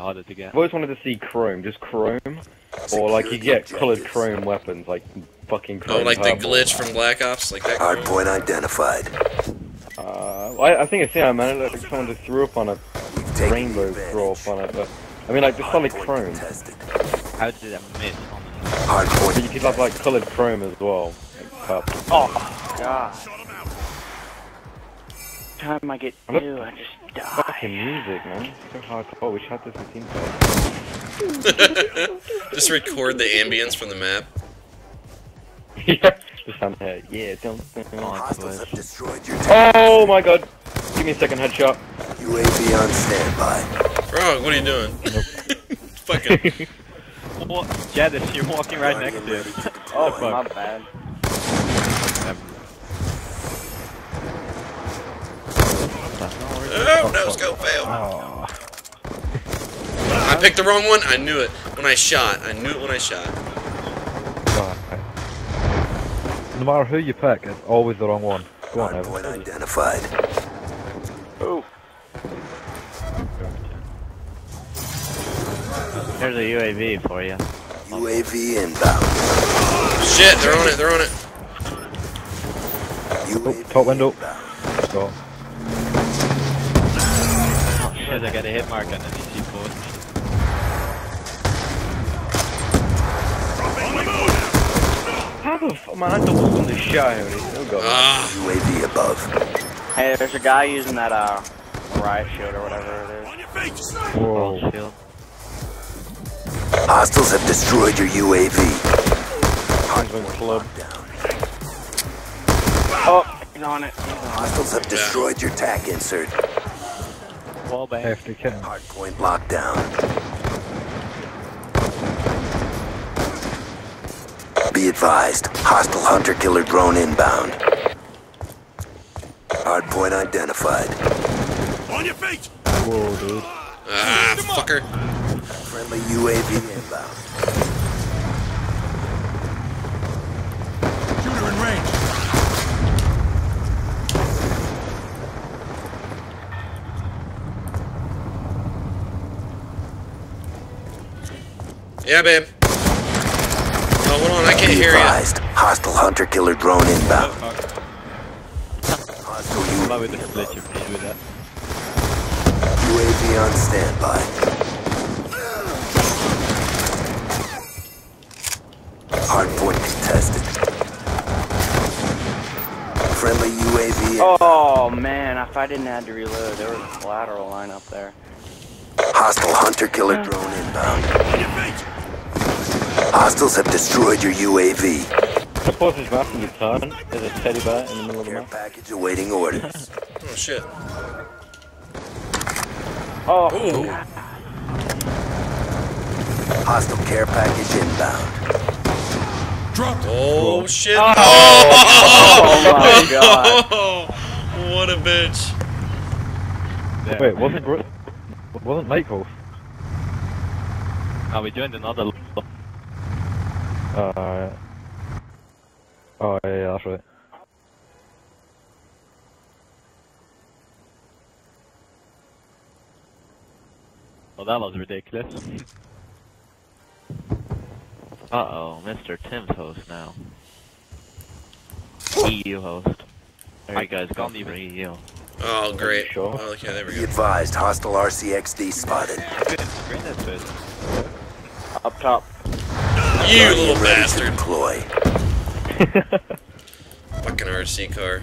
harder to get. I've always wanted to see chrome, just chrome, or like you get colored chrome weapons, like fucking chrome. Oh, like the glitch from Black Ops, like that. Hardpoint identified. Well, I think I've seen it, man. It looked like someone just threw up on a rainbow throw up on it, but I mean, like the solid chrome. How did that miss? But you could have like colored chrome as well. Like, oh God! Time I get new, I just. Die. Fucking music, man. It's so hard. Oh, we shot this in team play. Just record the ambience from the map. Yeah. Just on head. Yeah, don't. Oh my god. Give me a second headshot. UAV on standby. Bro, what are you doing? Fucking. What? Jadis, you're walking right next to him. Oh, my bad. Oh, no, scope failed. Oh. I picked the wrong one. I knew it when I shot. No matter who you pick, it's always the wrong one. Go on, Evan. Identified. Oh. There's a UAV for you. UAV inbound. Oh, shit, they're on it. Oh, top window. Let's go. I got a hit mark on the DC post. How the fuck? My hunter was on the shot. UAV above. Hey, there's a guy using that riot shield or whatever it is. Whoa. Hostiles have destroyed your UAV. Oh, he's on it. Hostiles have destroyed your TAC insert. Hardpoint lockdown. Be advised, hostile hunter killer drone inbound. Hardpoint identified. On your feet! Whoa, dude. Ah, fucker. Friendly UAV inbound. Shooter in range. Yeah, babe. Oh, hold on, I can't hear you. Hostile hunter killer drone inbound. Hostile UAV inbound. UAV on standby. Hardpoint contested. Friendly UAV. Oh man, if I didn't have to reload, there was a collateral line up there. Hostile hunter killer drone inbound. Hostiles have destroyed your UAV. Suppose it's wrapped in your tarn. There's a teddy bear in the middle of the map. Package awaiting orders. Oh shit. Oh. Ooh. Hostile care package inbound. Dropped. Oh shit. Oh, oh my god. Oh, what a bitch. Wait, wasn't Michael? Are we doing another? Alright. Oh yeah, that's right. Well, that was ridiculous. Uh-oh, Mr. Tim's host now. EU host. There you guys go for EU. Oh, great. Sure? Oh, okay, there we go. Be advised, hostile RCXD spotted. Up top. You little bastard! Fucking RC car.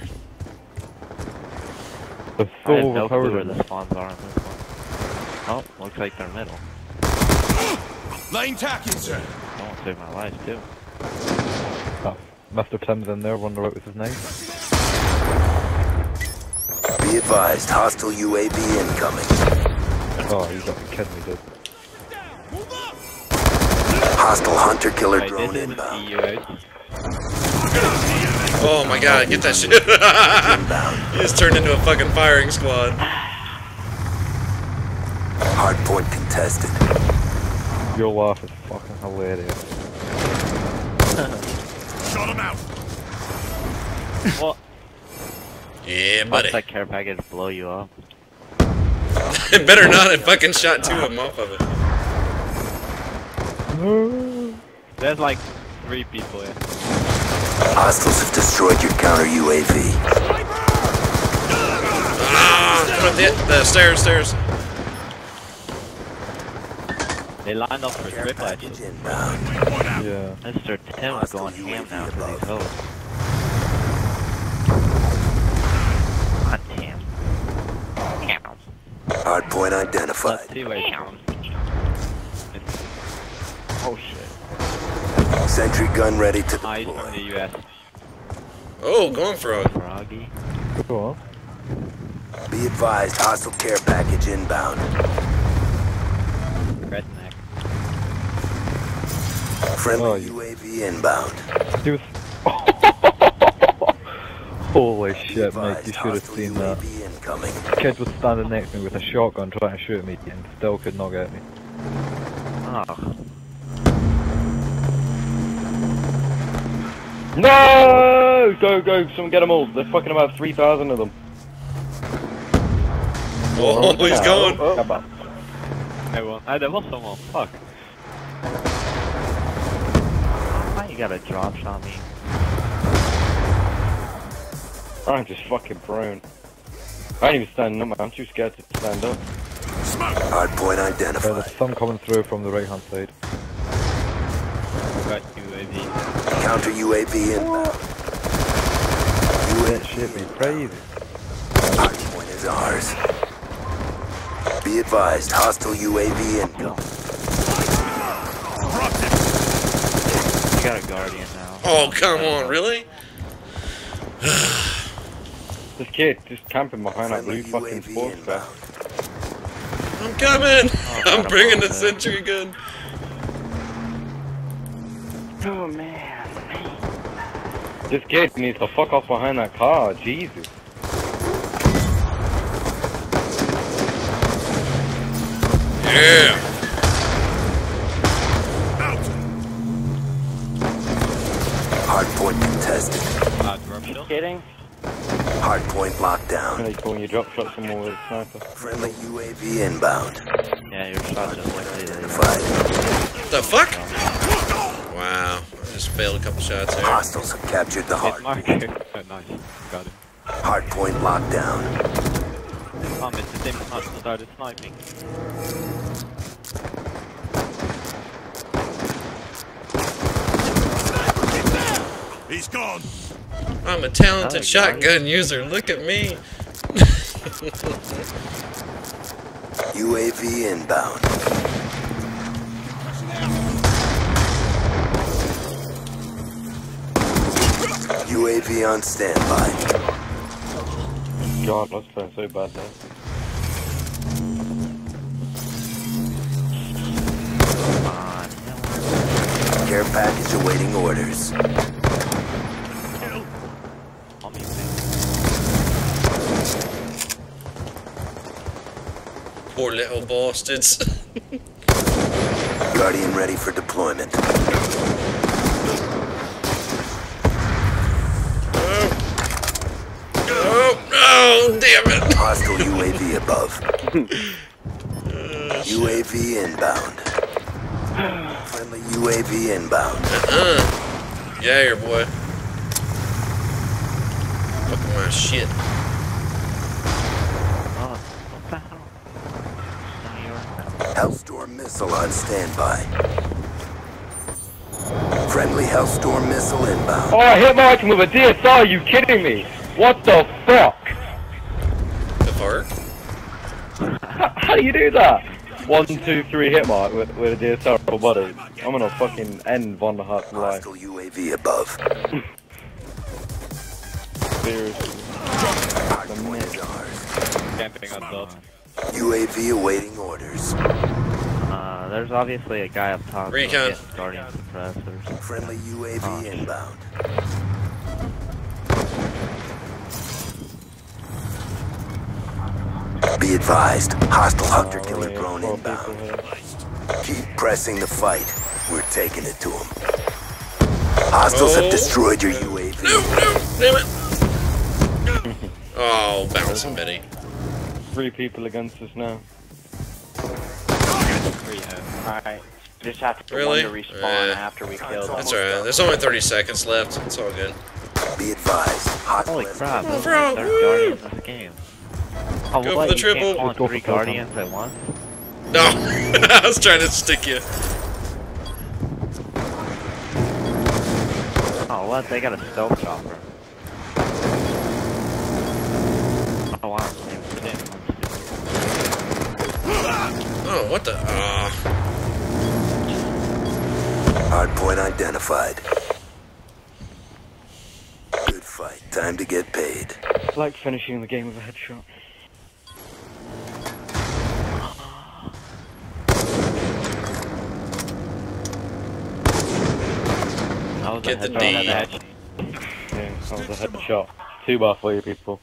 The I have no clue where the spawns are on this one. Oh, looks like they're middle. Lane tacking, sir. I want to save my life too. Oh, Mr. Tim's in there. Wonder what was his name. Be advised, hostile UAV incoming. Oh, he's fucking kidding me, dude. Hostile hunter killer drone inbound. Oh my god, get that shit. He just turned into a fucking firing squad. Hardpoint contested. Your laugh is fucking hilarious. Shut him out. What? Yeah, buddy. Let that care package blow you up. I better not. I fucking shot two of them off of it. There's like three people here. Hostiles have destroyed your counter UAV. Put up the stairs. They lined up for strip latches. Yeah. Mr. Tim is going ham now for these hoes. Hardpoint identified. Oh shit. Sentry gun ready to deploy. Oh, going for a froggy. Cool. Be advised, hostile care package inbound. Redneck. Friendly UAV inbound. Dude. Holy shit, mate, you should have seen that. Kid was standing next to me with a shotgun trying to shoot me and still could not get me. Oh. No! Go, someone get them all. There's fucking about 3,000 of them. Oh, he's going! There was someone, fuck. Why you got a drop shot me? I'm just fucking prone. I ain't even standing up, man. I'm too scared to stand up. Hardpoint identified. There's some coming through from the right-hand side. Got UAV. Counter UAV inbound. That shit be crazy. Hardpoint is ours. Be advised, hostile UAV inbound. You got a guardian now. Oh, come on, really? This kid just camping behind that blue fucking sports car. I'm coming! Oh, I'm bringing the sentry gun. Oh man. This kid needs to fuck off behind that car, Jesus. Yeah! Hardpoint contested. Kidding? Hardpoint lockdown. Really cool when you drop shot someone with a sniper. Friendly UAV inbound. Yeah, your shot just went identified. What the fuck? Wow, I just failed a couple shots there. Hostiles have captured the hard. Nice, got it. Hardpoint lockdown. It's the same hostile started sniping. He's gone. I'm a talented shotgun user. Look at me. UAV inbound. UAV on standby. God, that's playing so bad now. Care package awaiting orders. Poor little bastards. Guardian ready for deployment. Oh, damn it! Hostile UAV above. UAV inbound. Friendly UAV inbound. Yeah, your boy. Look at my shit. Hellstorm missile on standby. Friendly Hellstorm missile inbound. Oh, I hit my icon with a DSR, are you kidding me? What the fuck? The fart? How do you do that? 1, 2, 3 hit mark with a DSR for body. I'm gonna fucking end Von der Hart's life. Hostile UAV above. Seriously. Camping on top. UAV awaiting orders. There's obviously a guy up top. Recon. Guardian suppressors. Friendly UAV inbound. Be advised, hostile hunter killer drone inbound. Keep pressing the fight. We're taking it to them. Hostiles have destroyed your UAV. No, damn it. Oh, bounce somebody. 3 people against us now. Alright, just have to respawn after we kill them. That's alright, there's only 30 seconds left, it's all good. Be advised, holy crap, this is the third Guardian of this game. Oh, go for the triple! Go for 3 Guardians at once? No, I was trying to stick you. Oh, what? They got a stealth chopper. Oh, wow. Oh, what the? Hardpoint identified. Good fight. Time to get paid. It's like finishing the game with a headshot. Get the D. Yeah, that was a headshot. 2 by 4 people.